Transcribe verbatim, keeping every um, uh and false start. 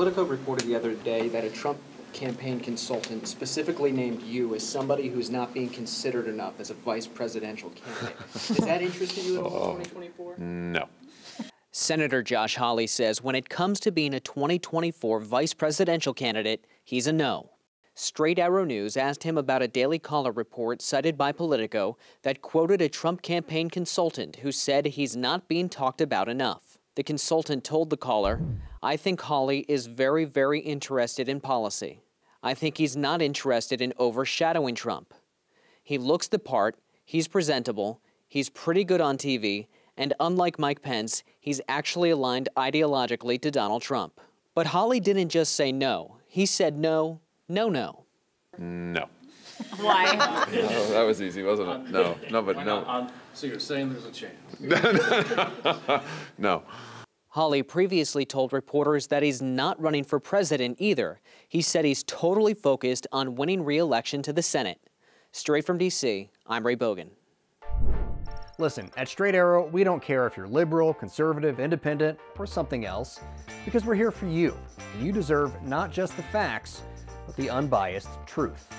Politico reported the other day that a Trump campaign consultant specifically named you as somebody who's not being considered enough as a vice presidential candidate. Does that interest you at all in twenty twenty-four? No. Senator Josh Hawley says when it comes to being a twenty twenty-four vice presidential candidate, he's a no. Straight Arrow News asked him about a Daily Caller report cited by Politico that quoted a Trump campaign consultant who said he's not being talked about enough. The consultant told the caller, "I think Hawley is very, very interested in policy. I think he's not interested in overshadowing Trump. He looks the part, he's presentable, he's pretty good on T V, and unlike Mike Pence, he's actually aligned ideologically to Donald Trump." But Hawley didn't just say no. He said no, no, no. No. Why? No, that was easy, wasn't it? No, no, but no. So you're saying there's a chance? No. Hawley previously told reporters that he's not running for president either. He said he's totally focused on winning re-election to the Senate. Straight from D C, I'm Ray Bogan. Listen, at Straight Arrow, we don't care if you're liberal, conservative, independent, or something else, because we're here for you. You deserve not just the facts, but the unbiased truth.